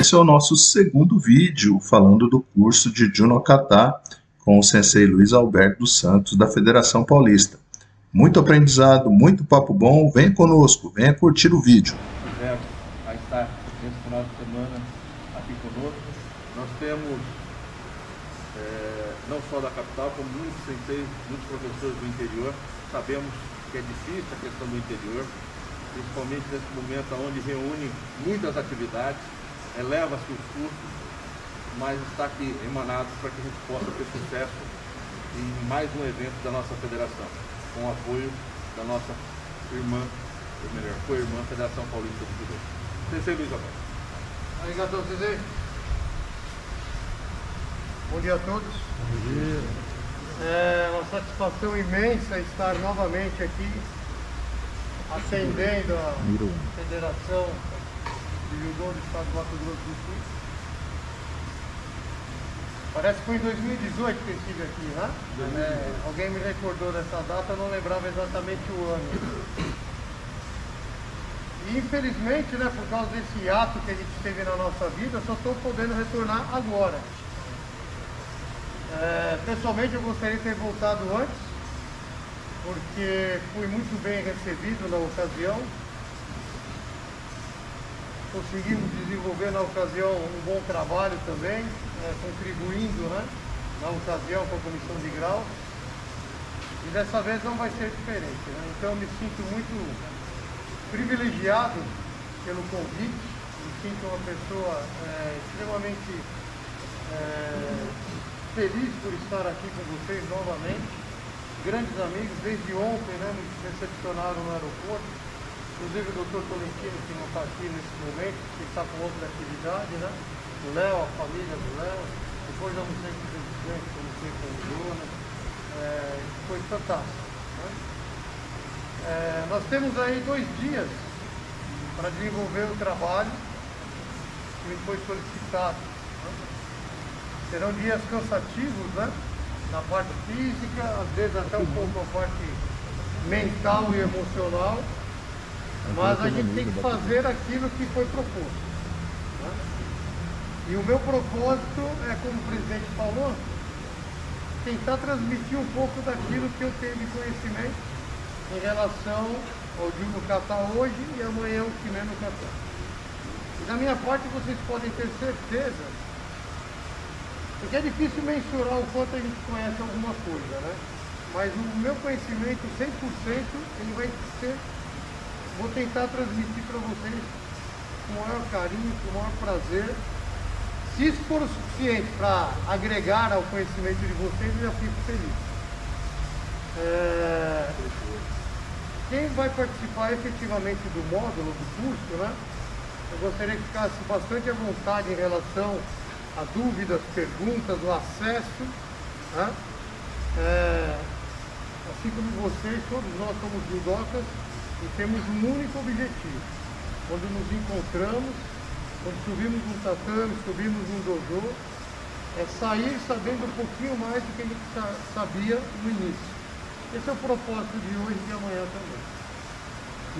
Esse é o nosso segundo vídeo falando do curso de Junokatá com o sensei Luiz Alberto dos Santos da Federação Paulista. Muito aprendizado, muito papo bom, vem conosco, venha curtir o vídeo. Vai estar nesse final de semana aqui conosco. Nós temos não só da capital, como muitos senseis, muitos professores do interior. Sabemos que é difícil a questão do interior, principalmente nesse momento onde reúne muitas atividades, eleva-se os custos, mas está aqui emanado para que a gente possa ter sucesso em mais um evento da nossa federação, com o apoio da nossa irmã, ou melhor, co-irmã, Federação Paulista do Rio. Sensei Luiz Alberto. Obrigado, Sensei. Bom dia a todos. Bom dia. É uma satisfação imensa estar novamente aqui, atendendo a Federação de Judô do Estado do Mato Grosso do Sul. Parece que foi em 2018 que eu estive aqui, né? Alguém me recordou dessa data, eu não lembrava exatamente o ano. E infelizmente, né, por causa desse ato que a gente teve na nossa vida, só estou podendo retornar agora. Pessoalmente, eu gostaria de ter voltado antes, porque fui muito bem recebido na ocasião. Conseguimos desenvolver na ocasião um bom trabalho também, contribuindo, né, na ocasião com a comissão de grau. E dessa vez não vai ser diferente, né? Então eu me sinto muito privilegiado pelo convite, me sinto uma pessoa extremamente feliz por estar aqui com vocês novamente. Grandes amigos, desde ontem, né, nos recepcionaram no aeroporto, inclusive o doutor Tolentino, que não está aqui nesse momento, que está com outra atividade, né, o Léo, a família do Léo, depois almocei com o presidente, almocei com o dono, foi fantástico, né? Nós temos aí 2 dias para desenvolver o trabalho que me foi solicitado, né? Serão dias cansativos, né? Na parte física, às vezes até um pouco a parte mental e emocional, mas a gente tem que fazer aquilo que foi proposto, né? E o meu propósito é, como o presidente falou, tentar transmitir um pouco daquilo que eu tenho de conhecimento em relação ao Junokatá hoje e amanhã o Kime no Kata. E da minha parte vocês podem ter certeza, porque é difícil mensurar o quanto a gente conhece alguma coisa, né? Mas o meu conhecimento 100%, ele vai ser... Vou tentar transmitir para vocês com o maior carinho, com o maior prazer. Se isso for o suficiente para agregar ao conhecimento de vocês, eu já fico feliz. Quem vai participar efetivamente do módulo, do curso, né? Eu gostaria que ficasse bastante à vontade em relação a dúvidas, perguntas, o acesso, né? Assim como vocês, todos nós somos judocas e temos um único objetivo. Quando nos encontramos, quando subimos um tatame, subimos um dojo, é sair sabendo um pouquinho mais do que a gente sabia no início. Esse é o propósito de hoje e de amanhã também.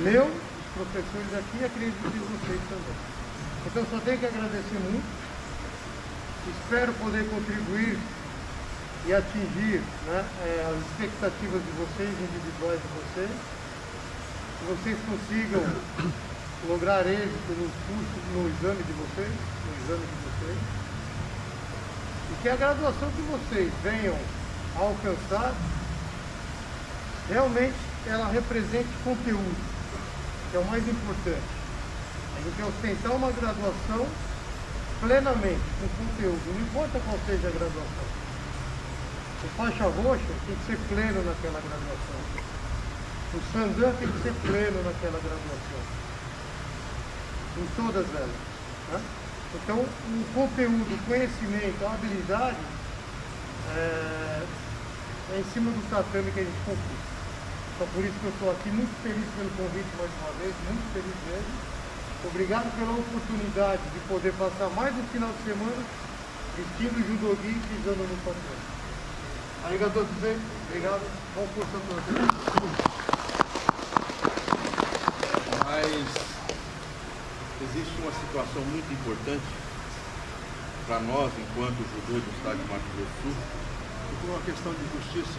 Meu, os professores aqui, acredito que vocês também. Então só tenho que agradecer muito. Espero poder contribuir e atingir, né, as expectativas de vocês, individuais de vocês. Que vocês consigam lograr êxito no curso, no exame de vocês. E que a graduação que vocês venham a alcançar, realmente ela represente conteúdo, que é o mais importante. A gente quer ostentar uma graduação plenamente, com conteúdo, não importa qual seja a graduação. O faixa roxa tem que ser pleno naquela graduação. O sandan tem que ser pleno naquela graduação. Em todas elas, né? Então, o conteúdo, o conhecimento, a habilidade é em cima do tatame que a gente conquista. Então, por isso que eu estou aqui muito feliz pelo convite mais uma vez, muito feliz mesmo. Obrigado pela oportunidade de poder passar mais um final de semana vestindo judogi e pisando no tatame. Obrigado a todos vocês. Obrigado. Bom curso a todos. Mas existe uma situação muito importante para nós, enquanto judô do estado de Mato Grosso do Sul, e por uma questão de justiça,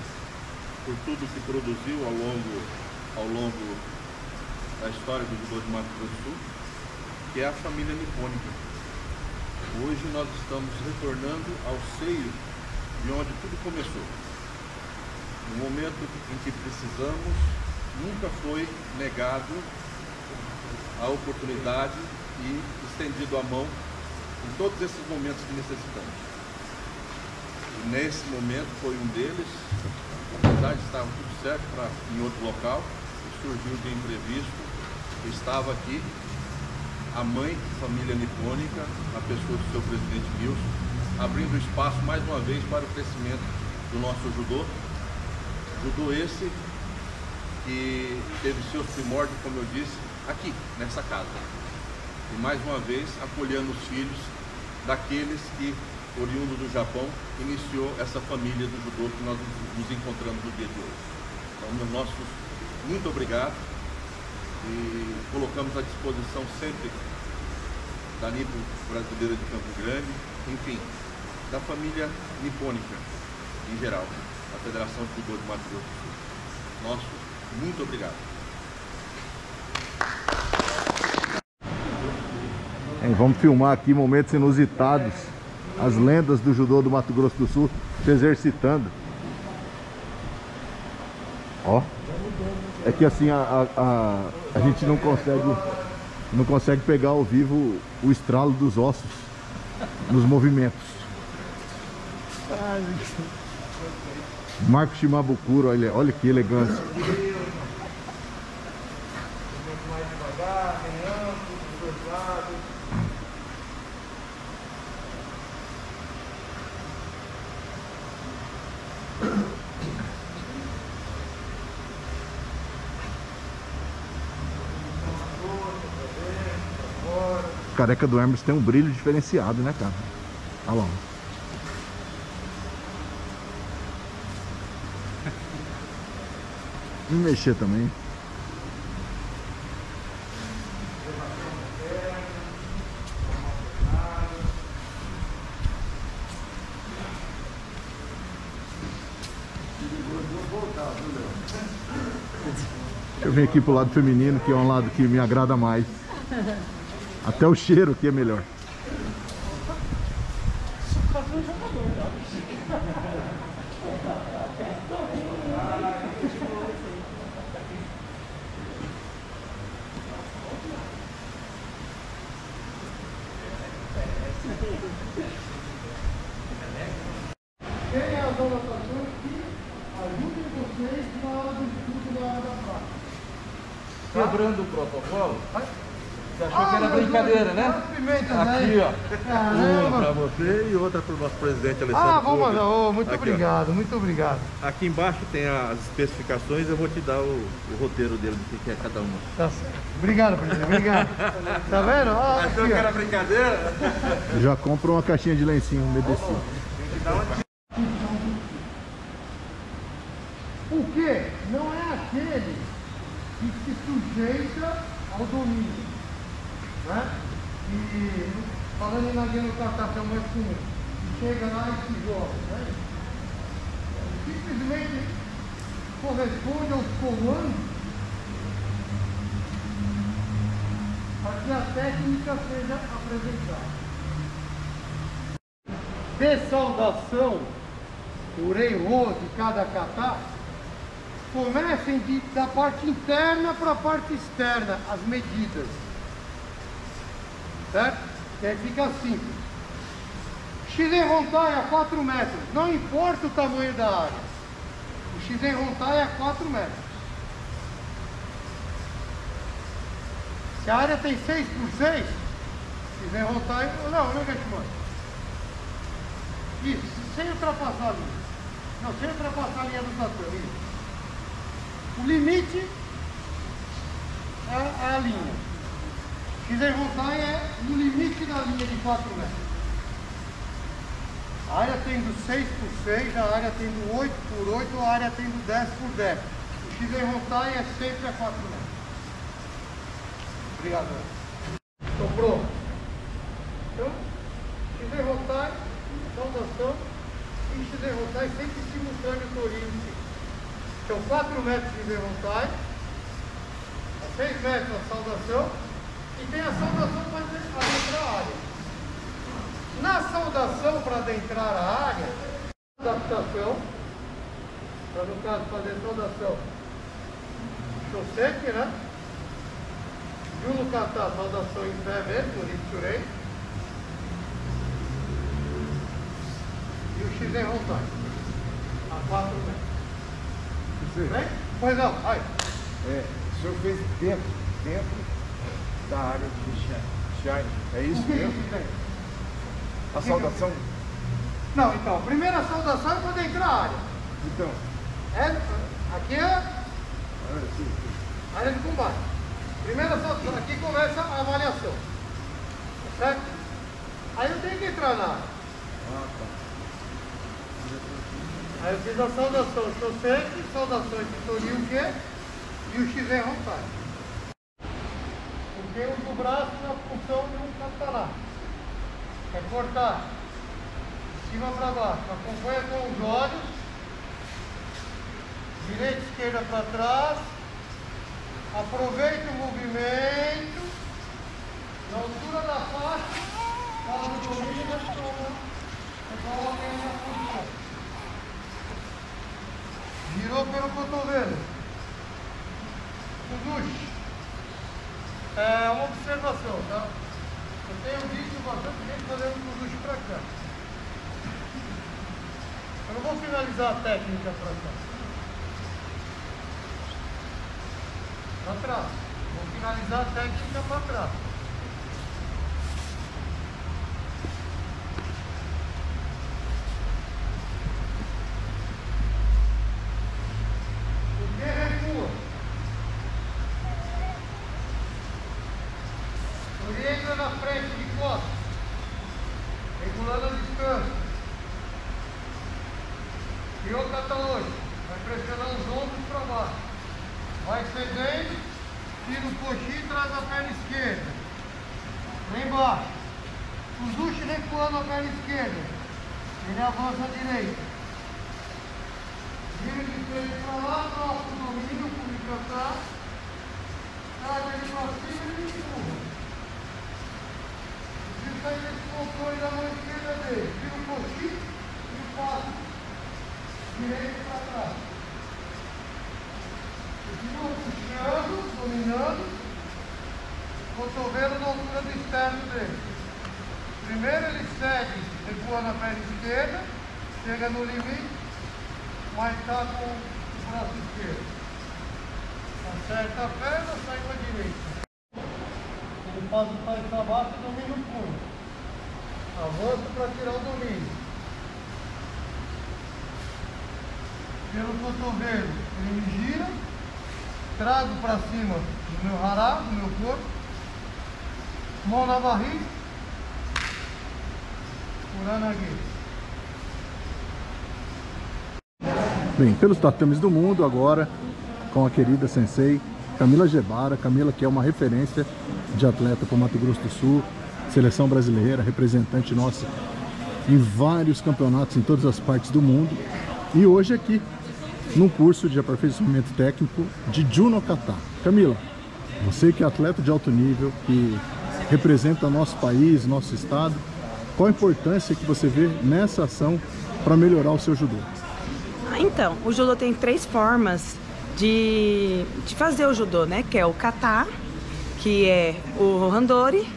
por tudo que produziu ao longo da história do judô de Mato Grosso do Sul, que é a família nipônica. Hoje nós estamos retornando ao seio de onde tudo começou. O momento em que precisamos, nunca foi negado a oportunidade e estendido a mão em todos esses momentos que necessitamos. E nesse momento foi um deles, apesar de estar tudo certo para em outro local, surgiu de imprevisto, estava aqui a mãe, família nipônica, a pessoa do seu presidente Wilson, abrindo espaço mais uma vez para o crescimento do nosso judô. Judô esse que teve seus primórdios, como eu disse, aqui, nessa casa. E mais uma vez, acolhendo os filhos daqueles que, oriundos do Japão, iniciou essa família do judô que nós nos encontramos no dia de hoje. Então, meu nosso muito obrigado, e colocamos à disposição sempre da Nipo brasileira de Campo Grande, enfim, da família nipônica em geral, da Federação de Judô de Mato Grosso do Sul. Nosso muito obrigado. Vamos filmar aqui momentos inusitados, as lendas do judô do Mato Grosso do Sul se exercitando. Ó, é que assim a gente não consegue pegar ao vivo o estralo dos ossos nos movimentos. Marco Shimabukuro, olha que elegância. A careca do Hermes tem um brilho diferenciado, né, cara? Olha lá. E mexer também. Eu vim aqui pro lado feminino, que é um lado que me agrada mais. Até o cheiro que é melhor. Quem é a dona Tatu que ajuda vocês na hora do estudo, na hora da prática? Quebrando o protocolo? Você achou que era brincadeira, né? Aqui, ó. Uma pra você e outra pro nosso presidente Alexandre. Vamos mandar. Muito obrigado, muito obrigado. Aqui embaixo tem as especificações, eu vou te dar o roteiro dele, do que é cada uma. Tá certo. Obrigado, presidente, obrigado. Tá vendo? Achou que era brincadeira? Já comprou uma caixinha de lencinho umedecido. O que não é aquele que se sujeita ao domínio. Né? E falando em Junokatá, que é o mais comum, chega lá e se joga, né? Simplesmente corresponde aos comandos para que a técnica seja apresentada. De saudação, o rei Rô de cada kata, comecem da parte interna para a parte externa, as medidas. Certo? E aí fica simples. Shizen Hontai a 4 metros, não importa o tamanho da área. O Shizen Hontai é a 4 metros. Se a área tem 6 por 6, Shizen Hontai... Não é que isso, sem ultrapassar a linha. Não, sem ultrapassar a linha do tatame. O limite é a linha. Quiser voltar é no limite da linha de 4 metros. A área tendo 6 por 6, a área tendo 8 por 8, a área tendo 10 por 10. O quiser voltar é sempre a 4 metros. Obrigado. Estou pronto. Então, quiser voltar. derrotar, salvação, e se derrotar sempre simultâneo Corinthians. Então 4 metros de derrotar, 6 metros a saudação, e tem a saudação para adentrar a área. Na saudação para adentrar a área, adaptação, para no caso fazer saudação, chocete, né? Junokatá, saudação em pé mesmo, Ritsurei. E o Shizen Rondai, a 4 metros. Vem? Pois não, vai. É, o senhor fez dentro da área de shiai. É isso mesmo? A saudação? Não, então, a primeira saudação é quando entrar a área. Então? É, aqui é a área de combate. Primeira saudação, aqui começa a avaliação, certo? Aí eu tenho que entrar na área. Ah, tá. Aí eu fiz a saudação Shoseki, saudação Titori, o quê? E o Shizen Rontai. Porque eu uso o braço na função de um katana. É cortar de cima para baixo, acompanha com os olhos, direita e esquerda para trás. Aproveita o movimento, na altura da faixa, para o domínio, coloca ele na posição. Girou pelo cotovelo. Kudushi. É uma observação, tá? Eu tenho visto bastante gente fazendo o kudushi para cá. Eu não vou finalizar a técnica para cá. Para trás, vou finalizar a técnica para trás. O que recua? Orienta na frente de costas, regulando a distância. Criou o catalógico, vai pressionar os ombros para baixo. Vai cedendo, tira o coxinho e traz a perna esquerda. Lá embaixo. O Zushi recuando a perna esquerda. Ele avança a direita. Gira de frente para lá, troca o domínio, pulo para trás. Traz ele para cima e ele empurra. Fica aí nesse controle da mão esquerda dele. Vira o coxinho e o passo. Direito para trás. Puxando, dominando, cotovelo na altura do externo dele. Primeiro ele segue, recua na perna esquerda, chega no limite, mas está com o braço esquerdo. Acerta a perna, sai para a direita. Ele faz o pé para baixo e domina o pulo. Avança para tirar o domínio. Pelo cotovelo, ele me gira. Trago para cima do meu hará, do meu corpo, mão na barriga, curando aqui. Bem, pelos tatames do mundo agora, com a querida sensei Camila Gebara. Camila, que é uma referência de atleta para o Mato Grosso do Sul, seleção brasileira, representante nossa em vários campeonatos em todas as partes do mundo. E hoje aqui, num curso de aperfeiçoamento técnico de Junokatá. Camila, você que é atleta de alto nível, que representa nosso país, nosso estado, qual a importância que você vê nessa ação para melhorar o seu judô? Então, o judô tem 3 formas de fazer o judô, né? Que é o kata, que é o randori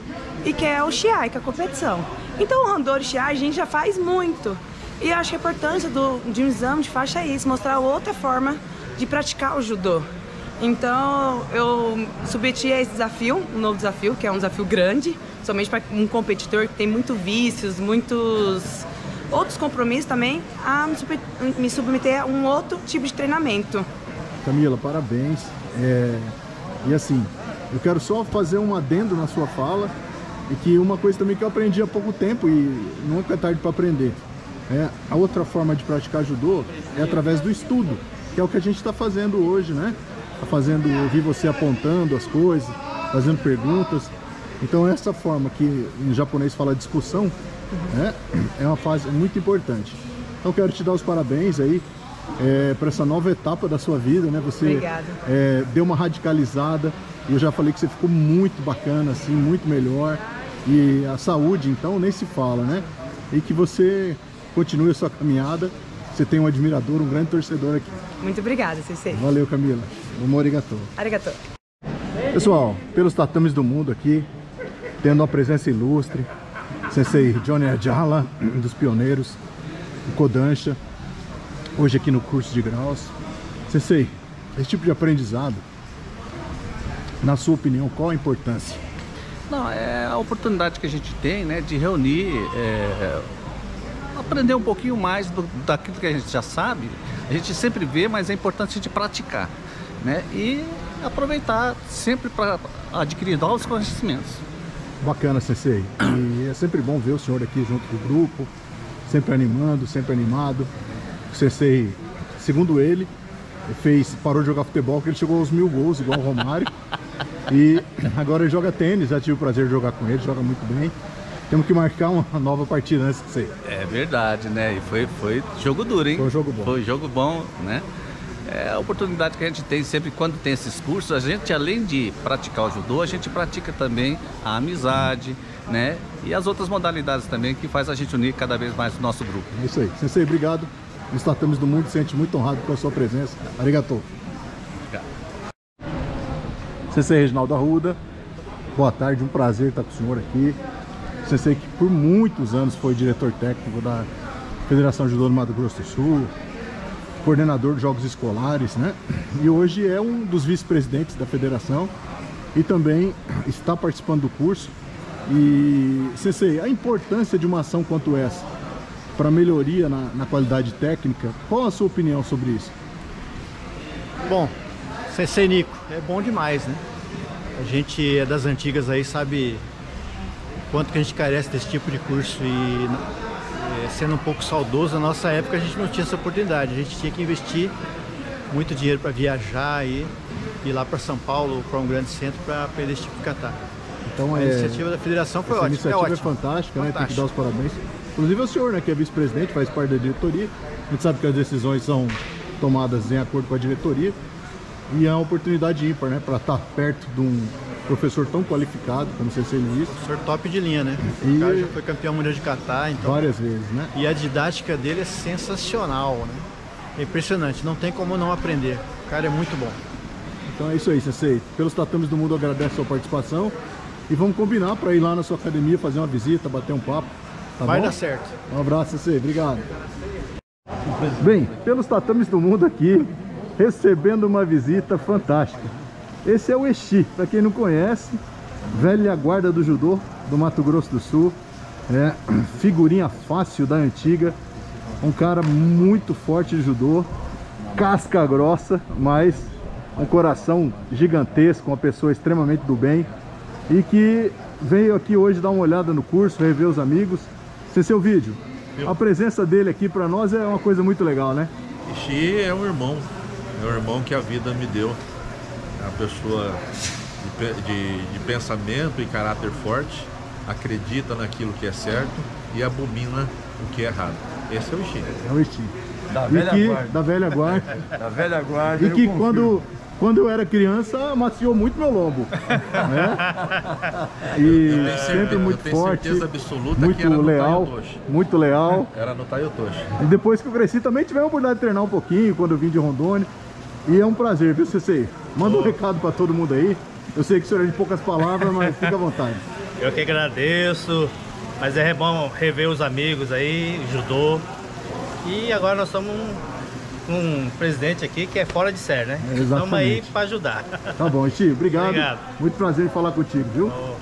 e que é o shiai, que é a competição. Então o randori e shiai a gente já faz muito. E acho que a importância de um exame de faixa é isso, mostrar outra forma de praticar o judô. Então eu submeti a esse desafio, um novo desafio, que é um desafio grande, somente para um competidor que tem muitos vícios, muitos outros compromissos também, a me submeter a um outro tipo de treinamento. Camila, parabéns. E assim, eu quero só fazer um adendo na sua fala, e que uma coisa também que eu aprendi há pouco tempo, e nunca é tarde para aprender. A outra forma de praticar judô é através do estudo, que é o que a gente está fazendo hoje, né? Está fazendo, eu vi você apontando as coisas, fazendo perguntas. Então essa forma que em japonês fala discussão, né? É uma fase muito importante. Então quero te dar os parabéns aí para essa nova etapa da sua vida, né? Você deu uma radicalizada e eu já falei que você ficou muito bacana, assim, muito melhor. E a saúde, então, nem se fala, né? E que você continue a sua caminhada. Você tem um admirador, um grande torcedor aqui. Muito obrigada, Sensei. Valeu, Camila. Um arigatô. Arigatô. Pessoal, pelos tatames do mundo aqui, tendo uma presença ilustre, Sensei Johnny Adjala, um dos pioneiros, o Kodansha, hoje aqui no curso de graus. Sensei, esse tipo de aprendizado, na sua opinião, qual a importância? Não, é a oportunidade que a gente tem, né, de reunir, aprender um pouquinho mais daquilo que a gente já sabe. A gente sempre vê, mas é importante a gente praticar, né, e aproveitar sempre para adquirir novos conhecimentos. Bacana, Sensei. E é sempre bom ver o senhor aqui junto com o grupo, sempre animando, sempre animado. O Sensei, segundo ele, parou de jogar futebol porque ele chegou aos 1000 gols, igual o Romário. E agora ele joga tênis, já tive o prazer de jogar com ele, joga muito bem. Temos que marcar uma nova partida, né, Sensei? É verdade, né? E foi jogo duro, hein? Foi um jogo bom. Foi jogo bom, né? É a oportunidade que a gente tem sempre quando tem esses cursos. A gente, além de praticar o judô, a gente pratica também a amizade, né? E as outras modalidades também que faz a gente unir cada vez mais o nosso grupo. É isso aí. Sensei, obrigado. Os tatames do mundo se sente muito honrado com a sua presença. Arigatou. Sensei Reginaldo Arruda, boa tarde, um prazer estar com o senhor aqui. Sensei que por muitos anos foi diretor técnico da Federação Judô do Mato Grosso do Sul, coordenador de jogos escolares, né? E hoje é um dos vice-presidentes da federação e também está participando do curso. E, Sensei, a importância de uma ação quanto essa para melhoria na qualidade técnica, qual a sua opinião sobre isso? Bom, Sensei Nico, é bom demais, né? A gente é das antigas aí, sabe o quanto que a gente carece desse tipo de curso e, sendo um pouco saudoso, na nossa época a gente não tinha essa oportunidade. A gente tinha que investir muito dinheiro para viajar e ir lá para São Paulo ou para um grande centro para aprender esse tipo de kata. Então, a iniciativa da federação foi ótima. A iniciativa é fantástica, né? Tem que dar os parabéns. Inclusive ao senhor, né, que é vice-presidente, faz parte da diretoria. A gente sabe que as decisões são tomadas em acordo com a diretoria. E é uma oportunidade ímpar, né? Para estar perto de um professor tão qualificado como o Sensei Luiz. Professor top de linha, né? O cara já foi campeão mundial de kata, então. Várias vezes, né? E a didática dele é sensacional, né? É impressionante, não tem como não aprender. O cara é muito bom. Então é isso aí, Sensei. Pelos tatames do mundo, eu agradeço a sua participação. E vamos combinar para ir lá na sua academia, fazer uma visita, bater um papo. Tá Vai bom? Dar certo. Um abraço, Sensei. Obrigado. Bem, pelos tatames do mundo aqui, recebendo uma visita fantástica. Esse é o Exi, para quem não conhece, velha guarda do judô do Mato Grosso do Sul, figurinha fácil da antiga, um cara muito forte de judô, casca grossa, mas um coração gigantesco, uma pessoa extremamente do bem, e que veio aqui hoje dar uma olhada no curso, rever os amigos. Esse é o vídeo. A presença dele aqui para nós é uma coisa muito legal, né? Exi é um irmão. É um irmão que a vida me deu, é uma pessoa de pensamento e caráter forte, acredita naquilo que é certo e abomina o que é errado. Esse é o Exi. É o Exi. Da velha guarda. Da velha guarda. E que quando eu era criança amaciou muito meu lombo. Né? E sempre muito forte, muito leal, muito leal. Era no Taiotoshi. E depois que eu cresci também tive a oportunidade de treinar um pouquinho quando eu vim de Rondônia. E é um prazer, viu, Sensei? Manda um recado para todo mundo aí. Eu sei que o senhor é de poucas palavras, mas fica à vontade. Eu que agradeço, mas é bom rever os amigos aí, judô. E agora nós somos um presidente aqui que é fora de série, né? Exatamente. Estamos aí para ajudar. Tá bom, Exi, obrigado. Obrigado. Muito prazer em falar contigo, viu? Oh.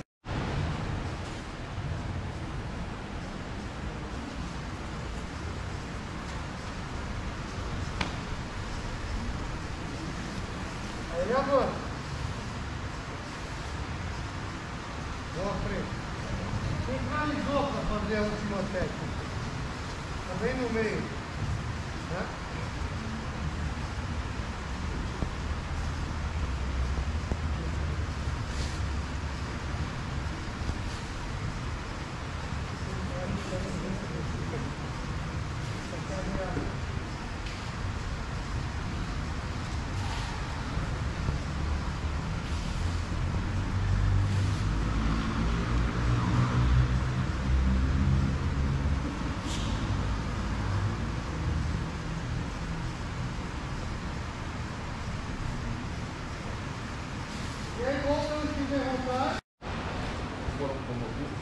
foram promovidos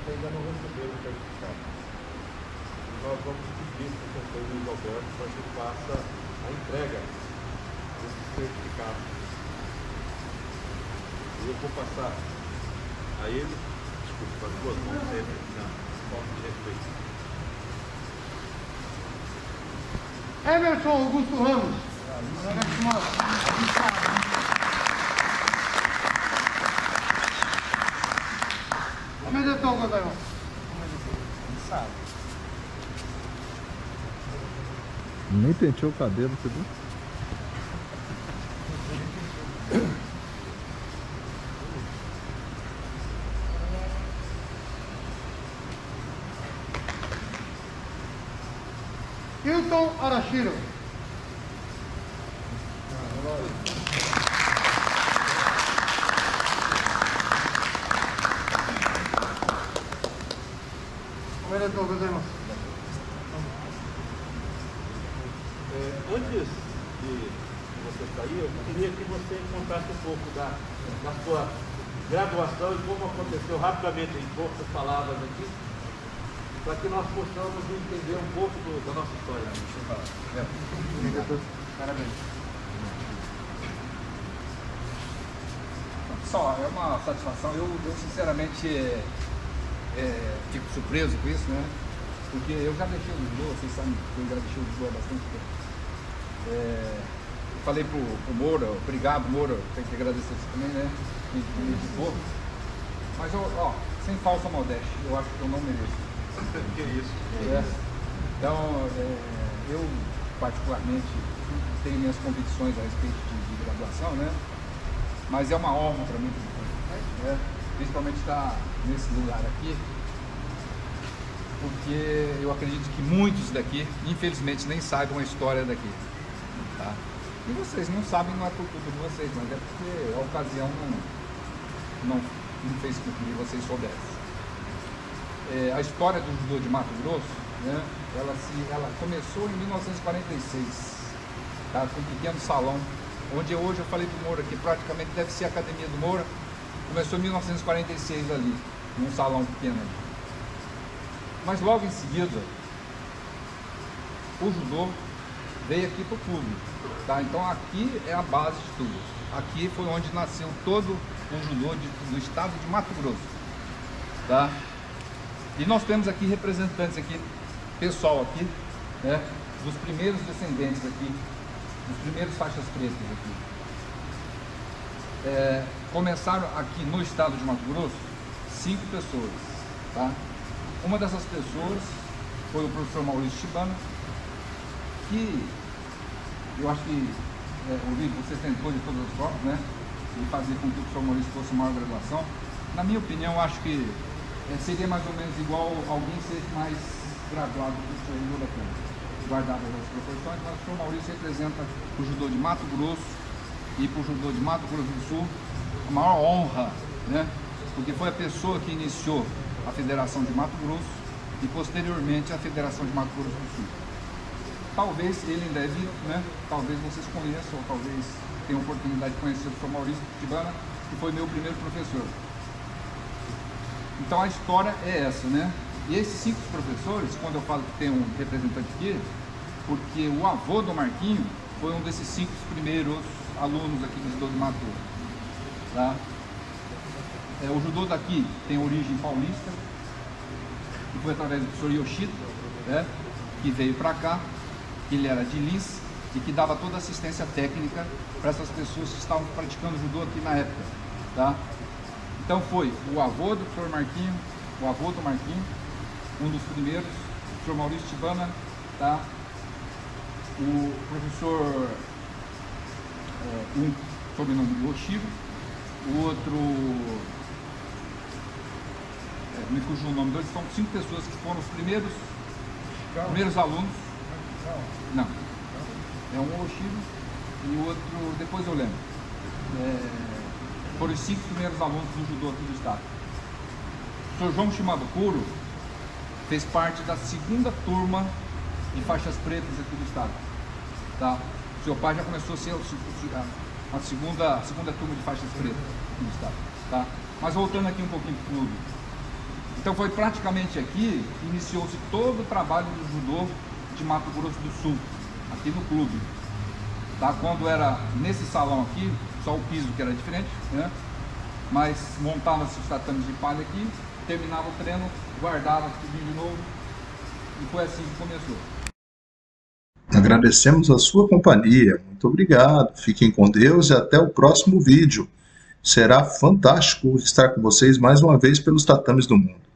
e ainda não receberam o certificado. Nós vamos pedir para o professor Luiz Alberto para que faça a entrega desse certificado. Eu vou passar a ele, desculpa, as duas mãos sempre, falta de respeito. Emerson Augusto Ramos. Nem penteou o cabelo, você viu? Hilton Arashiro. Antes de você sair, eu queria que você contasse um pouco da sua graduação e como aconteceu rapidamente, em poucas palavras aqui, para que nós possamos entender um pouco da nossa história. Deixa eu falar. Parabéns. Pessoal, é uma satisfação. Eu sinceramente... fico surpreso com isso, né? Porque eu já deixei o judô, vocês sabem que eu já deixei o judô há bastante tempo. Eu falei pro Moura, obrigado Moura, tem que agradecer isso também, né? Me desculpa. Mas eu, ó, sem falsa modéstia, eu acho que eu não mereço. Que isso? Então, eu particularmente tenho minhas convicções a respeito de graduação, né? Mas é uma honra para mim, né? Principalmente estar nesse lugar aqui, porque eu acredito que muitos daqui, infelizmente, nem saibam a história daqui. Tá? E vocês não sabem, não é por culpa de vocês, mas é porque a ocasião não fez com que vocês soubessem. A história do judô de Mato Grosso, né, ela começou em 1946, tá, com um pequeno salão, onde hoje eu falei do Moura, que praticamente deve ser a academia do Moura. Começou em 1946 ali, num salão pequeno ali. Mas logo em seguida, o judô veio aqui para o clube, tá? Então aqui é a base de tudo. Aqui foi onde nasceu todo o judô do estado de Mato Grosso, tá? E nós temos aqui representantes aqui, pessoal aqui, né? Dos primeiros descendentes aqui, dos primeiros faixas pretas aqui. Começaram aqui no estado de Mato Grosso 5 pessoas, tá? Uma dessas pessoas foi o professor Maurício Chibana, que eu acho que o livro você tentou de todas as formas, né? E fazer com que o professor Maurício fosse maior graduação. Na minha opinião, eu acho que seria mais ou menos igual alguém ser mais graduado do que o professor Moura, guardado as proporções. Mas o professor Maurício representa o judô de Mato Grosso. E para o judô de Mato Grosso do Sul, a maior honra, né? Porque foi a pessoa que iniciou a Federação de Mato Grosso e posteriormente a Federação de Mato Grosso do Sul. Talvez ele ainda é vivo, né? Talvez vocês conheçam, ou talvez tenham oportunidade de conhecer o professor Maurício Chibana, que foi meu primeiro professor. Então a história é essa, né? E esses 5 professores, quando eu falo que tem um representante aqui, porque o avô do Marquinho foi um desses 5 primeiros alunos aqui do judô de Mato Grosso, tá? O judô daqui tem origem paulista, que foi através do professor Yoshito, né, que veio para cá, que ele era de Lis e que dava toda a assistência técnica para essas pessoas que estavam praticando judô aqui na época, tá? Então foi o avô do professor Marquinho, o avô do Marquinho, um dos primeiros, o professor Maurício Chibana, tá? O professor... um sob o nome de Oshiro, o outro, me fugiu o nome deles, são 5 pessoas que foram os primeiros alunos. Não, é um Oshiro e o outro, depois eu lembro. Foram os 5 primeiros alunos do judô aqui do estado. O Sr. João Shimabukuro fez parte da 2ª turma de faixas pretas aqui do estado, tá? Seu pai já começou a ser a segunda turma de faixas pretas no estado, tá? Mas voltando aqui um pouquinho para o clube. Então foi praticamente aqui que iniciou-se todo o trabalho do judô de Mato Grosso do Sul, aqui no clube. Tá? Quando era nesse salão aqui, só o piso que era diferente, né? Mas montava-se os tatames de palha aqui, terminava o treino, guardava tudo de novo e foi assim que começou. Agradecemos a sua companhia, muito obrigado, fiquem com Deus e até o próximo vídeo. Será fantástico estar com vocês mais uma vez pelos tatames do mundo.